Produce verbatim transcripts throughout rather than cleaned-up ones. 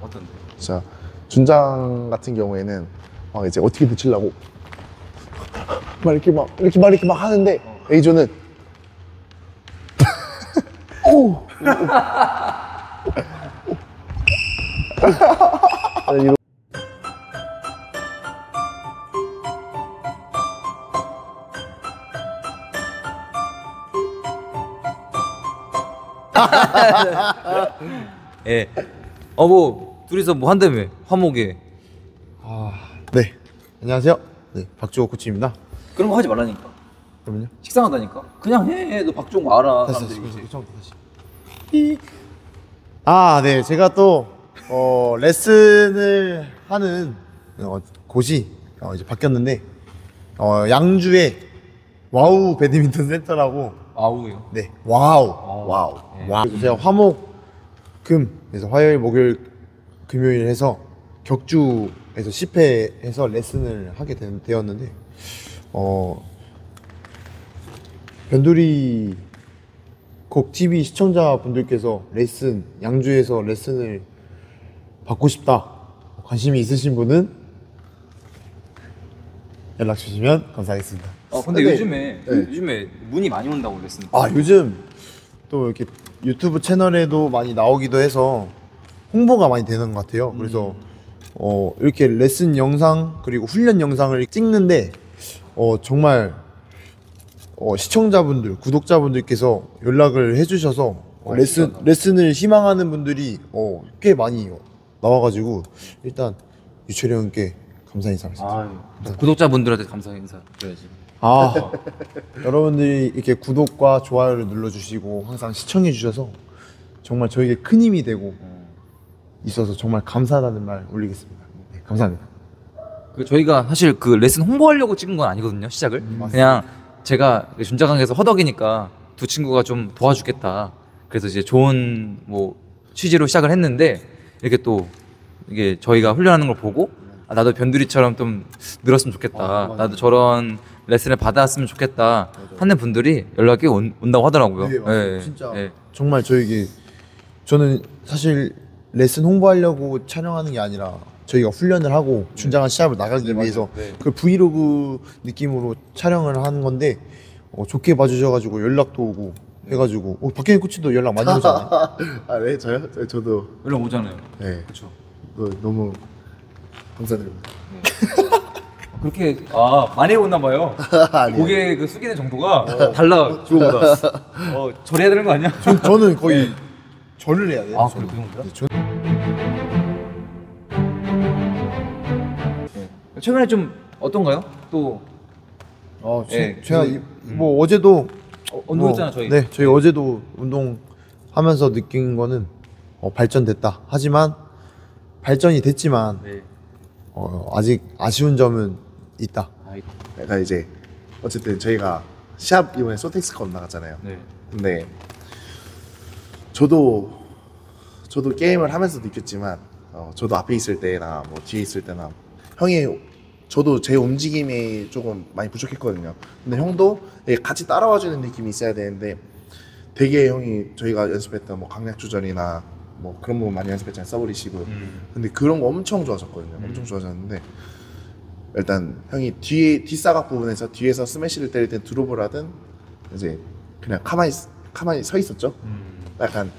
어떤데? 자, 준장 같은 경우에는 막 이제 어떻게 붙이려고 막 이렇게 막 이렇게 막 이렇게 막 하는데 어. A조는 오! 예. 어, 뭐 둘이서 뭐 한다며 화목에. 아, 네. 안녕하세요. 네, 박주호 코치입니다. 그런 거 하지 말라니까. 그럼요? 식상하다니까. 그냥 해. 너 박주호 거 알아. 다시 다시. 다시. 아, 네. 제가 또 어, 레슨을 하는 어, 곳이 어, 이제 바뀌었는데 어, 양주에 와우 배드민턴 센터라고. 와우요? 네. 와우. 와우. 와우. 네. 와우. 제가 화목 금 그래서 화요일, 목요일, 금요일 해서 격주에서 십 회 해서 레슨을 하게 된, 되었는데 어 변두리 곡 티비 시청자분들께서 레슨, 양주에서 레슨을 받고 싶다, 관심이 있으신 분은 연락 주시면 감사하겠습니다. 아 근데, 근데 요즘에 네. 요즘에 문이 많이 온다고 레슨. 아 요즘 또 이렇게 유튜브 채널에도 많이 나오기도 해서 홍보가 많이 되는 것 같아요. 음. 그래서 어, 이렇게 레슨 영상 그리고 훈련 영상을 찍는데 어, 정말 어, 시청자분들, 구독자분들께서 연락을 해주셔서 어, 레슨, 레슨을 희망하는 분들이 어, 꽤 많이 나와가지고 일단 유철이 형께 감사 인사를 드립니다. 아, 구독자분들한테 감사 인사 드려야지. 아, 여러분들이 이렇게 구독과 좋아요를 눌러주시고 항상 시청해주셔서 정말 저에게 큰 힘이 되고 있어서 정말 감사하다는 말 올리겠습니다. 네, 감사합니다. 그 저희가 사실 그 레슨 홍보하려고 찍은 건 아니거든요, 시작을. 음, 그냥 제가 준자강에서 허덕이니까 두 친구가 좀 도와주겠다. 그래서 이제 좋은 뭐 취지로 시작을 했는데 이렇게 또 이게 저희가 훈련하는 걸 보고 아, 나도 변두리처럼 좀 늘었으면 좋겠다. 아, 나도 저런 레슨을 받아왔으면 좋겠다 맞아. 하는 분들이 연락이 온, 온다고 하더라고요. 네, 네, 진짜 네. 정말 저에게 저는 사실 레슨 홍보하려고 촬영하는 게 아니라 저희가 훈련을 하고 네. 준장한 시합을 나가기 네, 위해서 네. 그 브이로그 느낌으로 촬영을 하는 건데 어, 좋게 봐주셔가지고 연락도 오고 해가지고 어, 박현희 코치도 연락 많이 오잖아요. 아, 네, 저요? 네, 저도 연락 오잖아요. 네, 그렇죠. 어, 너무 감사드립니다. 네. 그렇게 아 많이 오나 봐요. 고개 그 숙이는 정도가 어, 달라 주호보다. 어 절해야 되는 거 아니야? 저, 저는 거의 네. 절을 해야 돼요. 아 그래 그 정도야? 네, 전... 네. 최근에 좀 어떤가요? 또 어, 제, 네, 제가 음. 뭐 어제도 어, 운동했잖아 어, 저희. 네 저희 네. 어제도 운동하면서 느낀 거는 어, 발전됐다. 하지만 발전이 됐지만 네. 어, 아직 아쉬운 점은 있다. 그러니까 이제 어쨌든 저희가 시합 이번에 소텍스컵 나갔잖아요. 네. 근데 저도 저도 게임을 하면서 느꼈지만 어, 저도 앞에 있을 때나 뭐 뒤에 있을 때나 형이 저도 제 움직임이 조금 많이 부족했거든요. 근데 형도 같이 따라와주는 느낌이 있어야 되는데 되게 형이 저희가 연습했던 뭐 강약 조절이나 뭐 그런 부분 많이 연습했잖아요. 서브리시브. 음. 근데 그런 거 엄청 좋아졌거든요. 음. 엄청 좋아졌는데 일단 형이 뒤에 뒷사각 부분에서 뒤에서 스매시를 때릴 땐 드롭을 하든 이제 그냥 가만히 가만히 서 있었죠. 음. 약간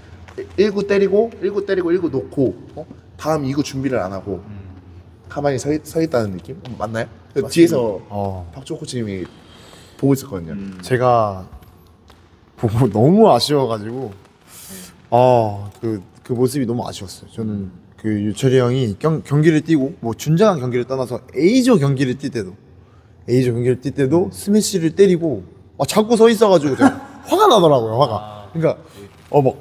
일 구 때리고 일 구 때리고 일 구 놓고 어? 다음 이 구 준비를 안 하고 음. 가만히 서, 있, 서 있다는 느낌? 맞나요? 맞습니다. 뒤에서 어. 박주호 코치님이 보고 있었거든요. 음. 제가 보고 너무 아쉬워가지고 아 그 그 모습이 너무 아쉬웠어요. 저는 그 유철이 형이 경, 경기를 뛰고 뭐 준장한 경기를 떠나서 A조 경기를 뛸 때도 A조 경기를 뛸 때도 음. 스매시를 때리고 막 자꾸 서 있어가지고 제가 화가 나더라고요. 화가. 아, 그러니까 어 막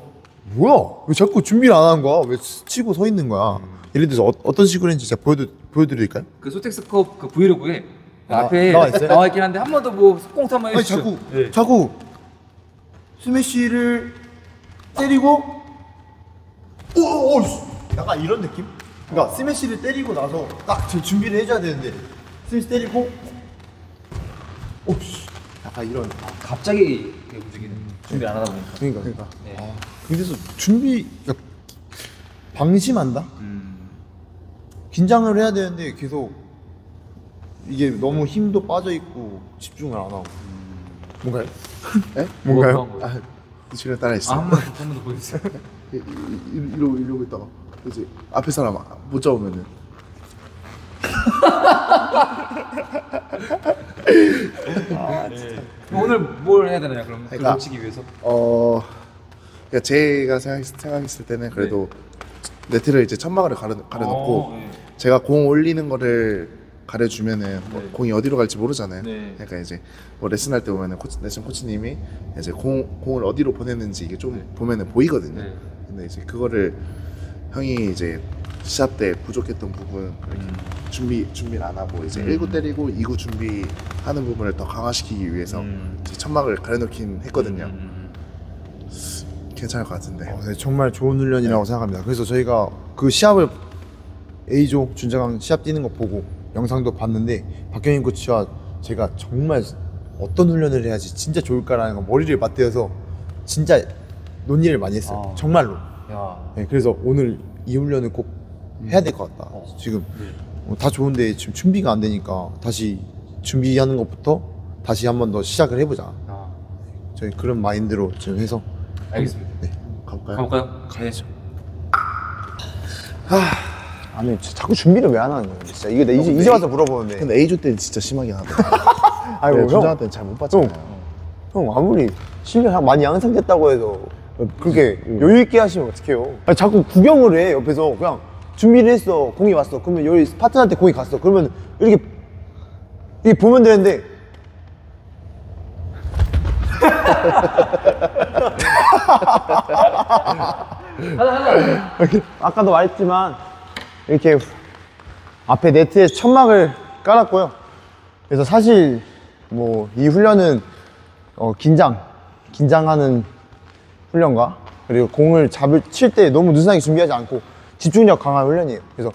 뭐야 왜 자꾸 준비를 안 하는 거야? 왜 치고 서 있는 거야? 음. 예를 들어서 어, 어떤 식으로 했는지 제가 보여드, 보여드릴까요? 그 소텍스컵 그 브이로그에 나, 앞에 나와, 나와 있긴 한데 한 번 더 뭐 속공수 한번 해주시죠. 자꾸 네. 자꾸 스매시를 때리고 오, 오, 약간 이런 느낌? 그러니까 스매시를 때리고 나서 딱 제 준비를 해줘야 되는데 스매시 때리고 오, 약간 이런 아, 갑자기 움직이는 준비 안 하다 보니까 그러니까 그러니까 네. 아, 그래서 준비 방심한다? 음. 긴장을 해야 되는데 계속 이게 너무 힘도 빠져 있고 집중을 안 하고. 뭔가요? 에? 뭔가요? 아, 지금 따라 있어. 아, 한 번, 한 번 더 보여주세요. 이러고 이러고 있다가 이제 앞에 사람 못 잡으면은. 아, 진짜. 네. 오늘 뭘 해야 되느냐 그럼 그걸 놓치기 위해서? 어, 그러니까 제가 생각, 생각했을 때는 그래도 네. 네트를 이제 천막을 가려 가려놓고 네. 제가 공 올리는 거를 가려주면은 뭐 네. 공이 어디로 갈지 모르잖아요. 네. 그러니까 이제 뭐 레슨할 때 보면은 코치, 레슨 코치님이 이제 공 공을 어디로 보냈는지 이게 좀 네. 보면은 보이거든요. 네. 근데 이제 그거를 형이 이제 시합 때 부족했던 부분 이렇게 음. 준비 준비를 안 하고 이제 음. 일 구 때리고 이 구 준비하는 부분을 더 강화시키기 위해서 음. 천막을 가려놓긴 했거든요. 음. 괜찮을 것 같은데. 어, 네, 정말 좋은 훈련이라고 네. 생각합니다. 그래서 저희가 그 시합을 A조 준자강 시합 뛰는 거 보고 영상도 봤는데 박경인 코치와 제가 정말 어떤 훈련을 해야지 진짜 좋을까라는 거 머리를 맞대어서 진짜 논의를 많이 했어요. 아. 정말로. 네, 그래서 오늘 이 훈련을 꼭 해야 될 것 같다. 어. 지금 네. 다 좋은데 지금 준비가 안 되니까 다시 준비하는 것부터 다시 한 번 더 시작을 해보자. 아. 저희 그런 마인드로 지금 해서. 알겠습니다. 네. 가볼까요? 가볼까요? 가야죠. 하... 아니 자꾸 준비를 왜 안 하는 거야? 진짜 이게 내 이제 이제 와서 물어보는데. 근데 A조 때는 진짜 심하긴 하다. 아니 준자강 때는 잘 못 봤잖아요. 형, 형 아무리 실력 많이 양성됐다고 해도 그렇게 음. 여유 있게 하시면 어떡해요? 아니, 자꾸 구경을 해 옆에서. 그냥 준비를 했어, 공이 왔어. 그러면 여기 파트너한테 공이 갔어. 그러면 이렇게 이렇게 보면 되는데. 아까도 말했지만 이렇게 앞에 네트에 천막을 깔았고요. 그래서 사실 뭐 이 훈련은 어, 긴장, 긴장하는 훈련과 그리고 공을 잡을 칠 때 너무 느슨하게 준비하지 않고 집중력 강한 훈련이에요. 그래서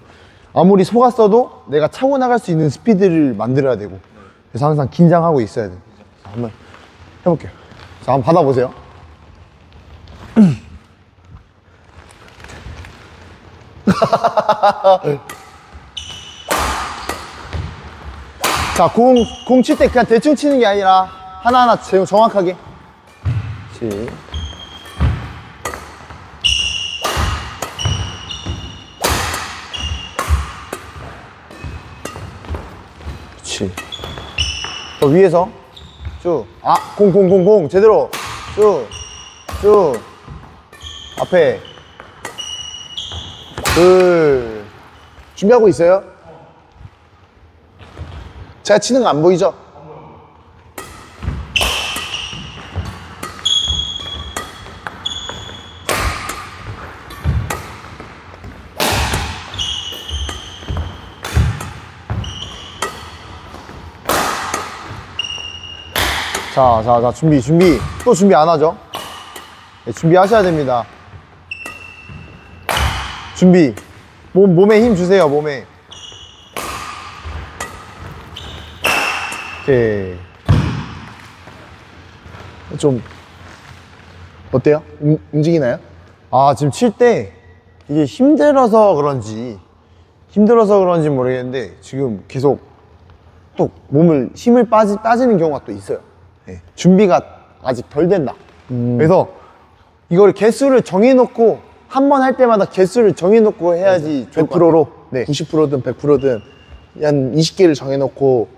아무리 속았어도 내가 차고 나갈 수 있는 스피드를 만들어야 되고 그래서 항상 긴장하고 있어야 돼. 한번 해볼게요. 자, 한번 받아보세요. 자, 공, 공 칠 때 그냥 대충 치는 게 아니라 하나하나 정확하게. 그렇지. 또 위에서 쭉, 아, 공, 공, 공, 공, 제대로 쭉, 쭉, 앞에 둘, 준비하고 있어요? 제가 치는 거 안 보이죠? 자, 자, 자, 준비, 준비. 또 준비 안 하죠? 네, 준비하셔야 됩니다. 준비. 몸, 몸에 힘 주세요, 몸에. 오케이. 좀, 어때요? 음, 움직이나요? 아, 지금 칠 때, 이게 힘들어서 그런지, 힘들어서 그런지 모르겠는데, 지금 계속 또 몸을, 힘을 빠지, 빠지는 경우가 또 있어요. 네. 준비가 아직 덜 된다. 음. 그래서 이걸 개수를 정해놓고 한 번 할 때마다 개수를 정해놓고 해야지 좋을 것 같아요. 백 퍼센트로 네. 구십 퍼센트든 백 퍼센트든 한 이십 개를 정해놓고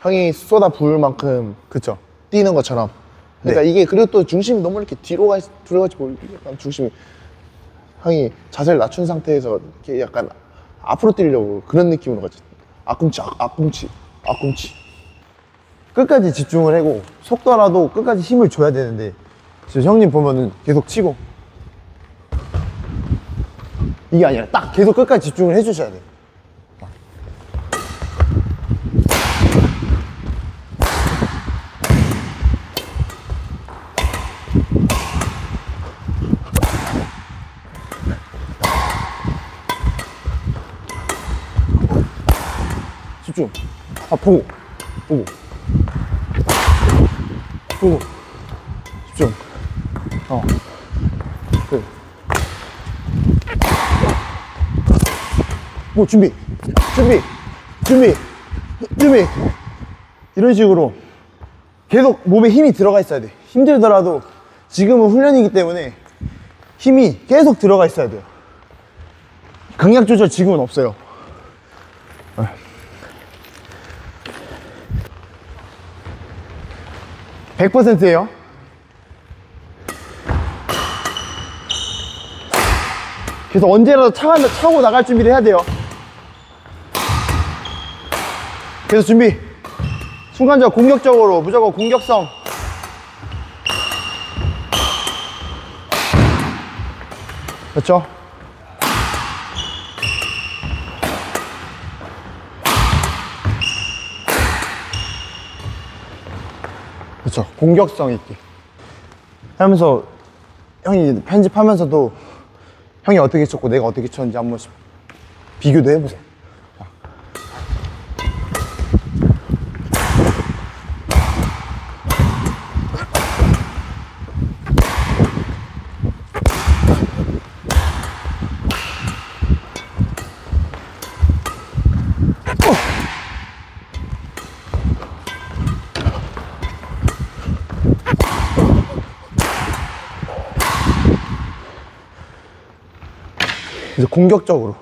형이 쏟아 부을 만큼 그쵸. 뛰는 것처럼. 그러니까 네. 이게 그리고 또 중심이 너무 이렇게 뒤로 가 들어가지 모르게 중심이 형이 자세를 낮춘 상태에서 이렇게 약간 앞으로 뛰려고 그런 느낌으로 가지. 앞꿈치, 앞꿈치, 앞꿈치. 끝까지 집중을 하고 속더라도 끝까지 힘을 줘야 되는데 지금 형님 보면은 계속 치고 이게 아니라 딱 계속 끝까지 집중을 해주셔야 돼요. 집중. 아, 보고 보고 보고 집중. 어. 그. 뭐 준비 준비 준비 준비 이런 식으로 계속 몸에 힘이 들어가 있어야 돼. 힘들더라도 지금은 훈련이기 때문에 힘이 계속 들어가 있어야 돼요. 강약 조절 지금은 없어요. 백 퍼센트예요. 그래서 언제라도 차, 차고 나갈 준비를 해야 돼요. 그래서 준비. 순간적으로 공격적으로 무조건 공격성. 그렇죠? 그렇죠. 공격성 있게 하면서 형이 편집하면서도 형이 어떻게 쳤고 내가 어떻게 쳤는지 한번 비교도 해보세요. 그래서 공격적으로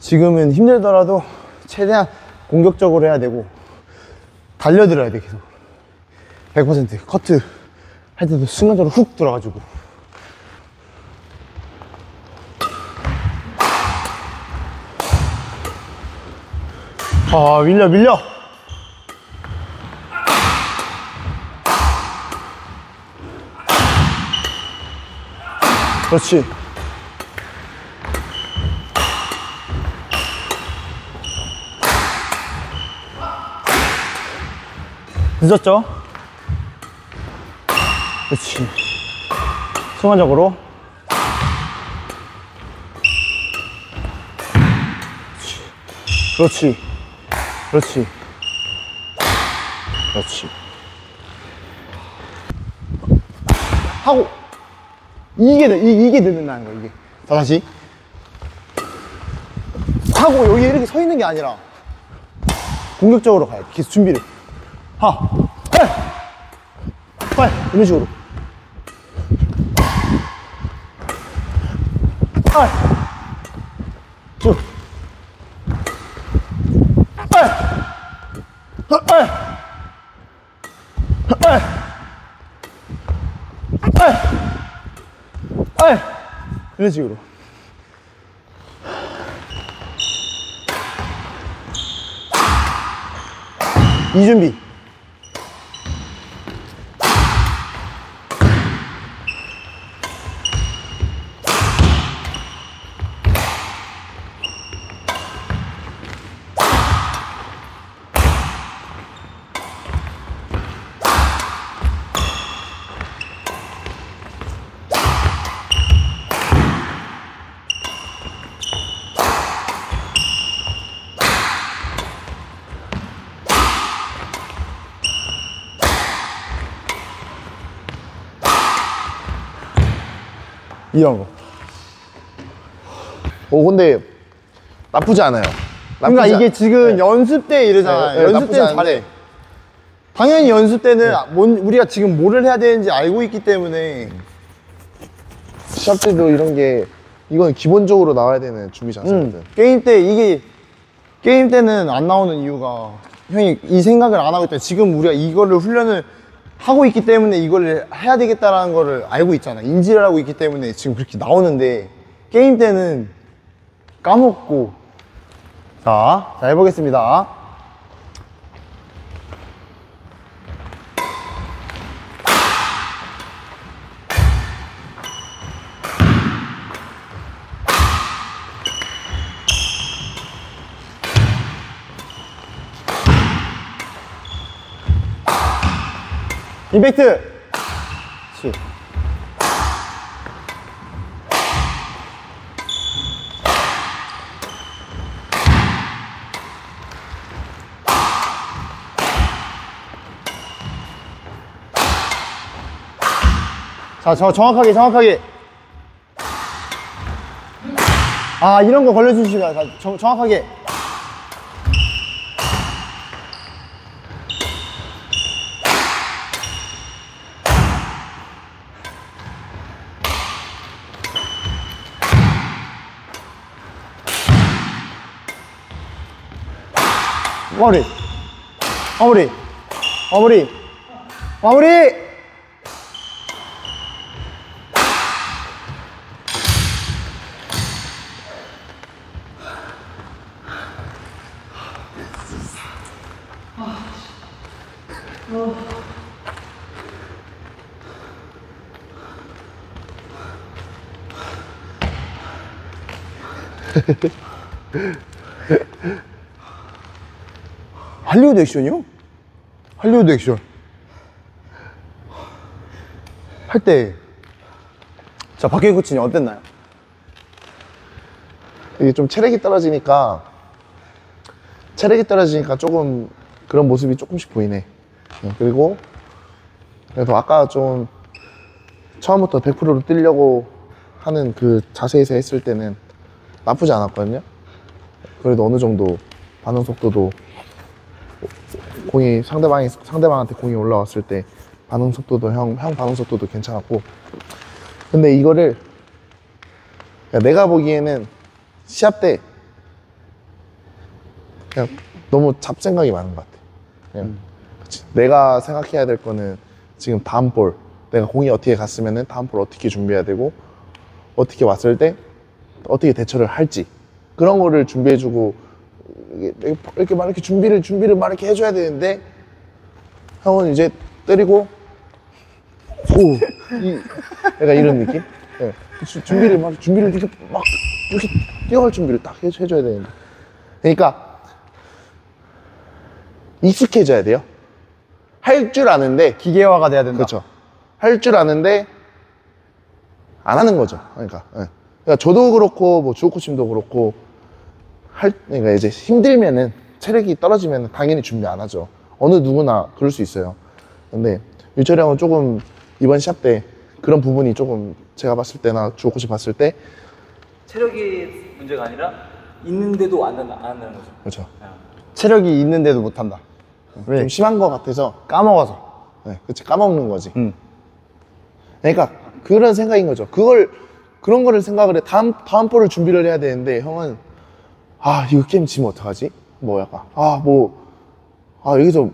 지금은 힘들더라도 최대한 공격적으로 해야 되고 달려들어야 돼. 계속 백 퍼센트 커트 할 때도 순간적으로 훅 들어가지고 아 밀려 밀려 그렇지. 늦었죠? 그렇지. 순간적으로. 그렇지. 그렇지. 그렇지. 하고 이게 이 이게 된다는 거야 이게. 자 다시. 하고 여기 이렇게 서 있는 게 아니라 공격적으로 가야 돼. 계속 준비를. 하, 헐, 헐, 이런 식으로. 헐, 쭉. 헐, 헐, 헐, 헐, 헐, 이런 식으로. 이 준비. 이런 거. 오 근데 나쁘지 않아요. 나쁘지 그러니까 이게 지금 네. 연습 때 이러잖아. 네, 연습 때는 잘해. 당연히 연습 때는 네. 뭔, 우리가 지금 뭐를 해야 되는지 알고 있기 때문에 시합 때도 이런 게 이건 기본적으로 나와야 되는 준비 자세거든. 음, 게임 때 이게 게임 때는 안 나오는 이유가 형이 이 생각을 안 하고 있다. 지금 우리가 이거를 훈련을 하고 있기 때문에 이걸 해야 되겠다라는 거를 알고 있잖아. 인지를 하고 있기 때문에 지금 그렇게 나오는데 게임 때는 까먹고. 자, 자 해보겠습니다. 임팩트! 칠. 자, 저 정확하게, 정확하게. 아, 아, 이런 거 걸려주시면 정확하게. 마무리, 마무리, 마무리, 마무리. 할리우드 액션이요? 할리우드 액션 할 때. 자, 박혜희 코치님 어땠나요? 이게 좀 체력이 떨어지니까 체력이 떨어지니까 조금 그런 모습이 조금씩 보이네. 그리고 그래도 아까 좀 처음부터 백 퍼센트로 뛰려고 하는 그 자세에서 했을 때는 나쁘지 않았거든요. 그래도 어느 정도 반응 속도도 공이 상대방이 상대방한테 공이 올라왔을 때 반응 속도도 형, 형 반응 속도도 괜찮았고. 근데 이거를 그러니까 내가 보기에는 시합 때 그냥 너무 잡생각이 많은 것 같아. 그냥 음. 내가 생각해야 될 거는 지금 다음 볼, 내가 공이 어떻게 갔으면은 다음 볼 어떻게 준비해야 되고 어떻게 왔을 때 어떻게 대처를 할지 그런 거를 준비해주고 이렇게, 이렇게 막 이렇게 준비를 준비를 막 이렇게 해줘야 되는데 형은 이제 때리고 오, 이, 약간 이런 느낌? 네. 주, 준비를 막 준비를 이렇게 막 이렇게 뛰어갈 준비를 딱 해, 해줘야 되는데. 그러니까 익숙해져야 돼요. 할 줄 아는데 기계화가 돼야 된다. 그렇죠. 할 줄 아는데 안 하는 거죠. 그러니까. 네. 그러니까 저도 그렇고 뭐 주호 코치님도 그렇고 할, 그러니까 이제 힘들면은 체력이 떨어지면 당연히 준비 안 하죠. 어느 누구나 그럴 수 있어요. 근데 유철이 형은 조금 이번 시합 때 그런 부분이 조금 제가 봤을 때나 주호 코치 봤을 때 체력이 문제가 아니라 있는데도 안 한다, 안 한다는 거죠. 그렇죠. 네. 체력이 있는데도 못 한다. 왜? 좀 심한 거 같아서 까먹어서. 네, 그렇지. 까먹는 거지. 음. 그러니까 그런 생각인 거죠. 그걸 그런 거를 생각을 해. 다음 다음 볼을 준비를 해야 되는데 형은 아, 이거 게임 지면 어떡하지? 뭐 약간 아, 뭐 아, 여기서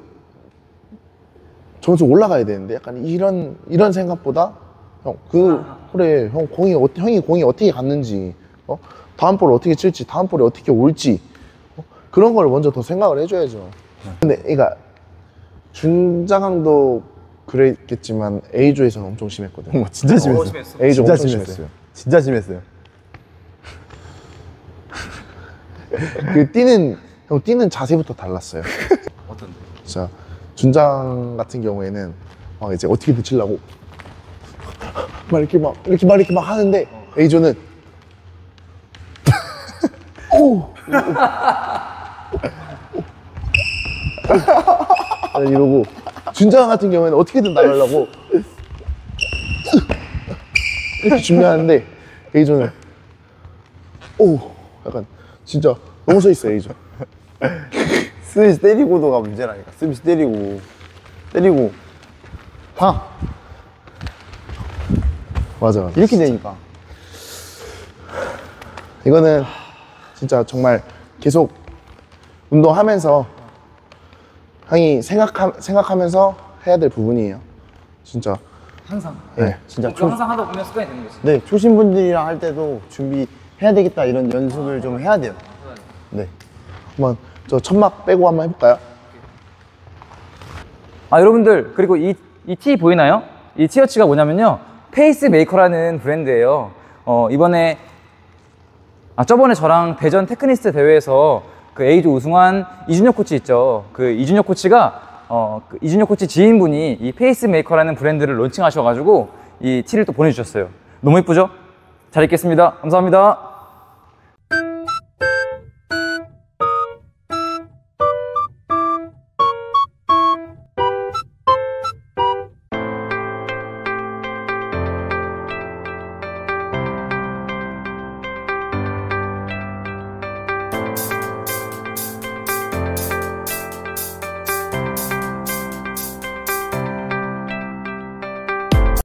점수 올라가야 되는데 약간 이런 이런 생각보다 형 그 그래 형 공이 어, 형이 공이 어떻게 갔는지 어? 다음 볼을 어떻게 칠지 다음 볼이 어떻게 올지 어? 그런 걸 먼저 더 생각을 해줘야죠. 근데 그러니까 준자강도 그랬겠지만 A조에서는 엄청 심했거든요. 진짜 심했어요. 어, 심했어. A조 진짜 엄청 심했어요. 심했어요. 진짜 심했어요. 그 뛰는 형 뛰는 자세부터 달랐어요. 어떤데? 자, 준장 같은 경우에는 막 이제 어떻게 붙이려고 막 이렇게 막 이렇게 막 이렇게 막 하는데 어. A조는 오. 이러고 준장 같은 경우에는 어떻게든 나가려고 이렇게 준비하는데 A조는 오 약간 진짜 너무 서있어. A조 스미스 때리고도가 문제라니까. 스미스 때리고 때리고 하 맞아 맞아 이렇게 진짜. 되니까 이거는 진짜 정말 계속 운동하면서 형이 생각하, 생각하면서 해야 될 부분이에요. 진짜 항상. 네, 진짜 초, 항상 하다 보면 습관이 되는 거지. 네, 초심분들이랑 할 때도 준비해야 되겠다 이런 연습을 아, 좀 해야 돼요. 네, 한번 저 천막 빼고 한번 해볼까요? 아, 여러분들 그리고 이, 이 티 보이나요? 이 티셔츠가 뭐냐면요, 페이스메이커라는 브랜드예요. 어, 이번에 아 저번에 저랑 대전 테크니스트 대회에서 그 A조 우승한 이준혁 코치 있죠. 그 이준혁 코치가 어, 그 이준혁 코치 지인분이 이 페이스메이커라는 브랜드를 론칭하셔가지고 이 티를 또 보내주셨어요. 너무 예쁘죠? 잘 입겠습니다. 감사합니다.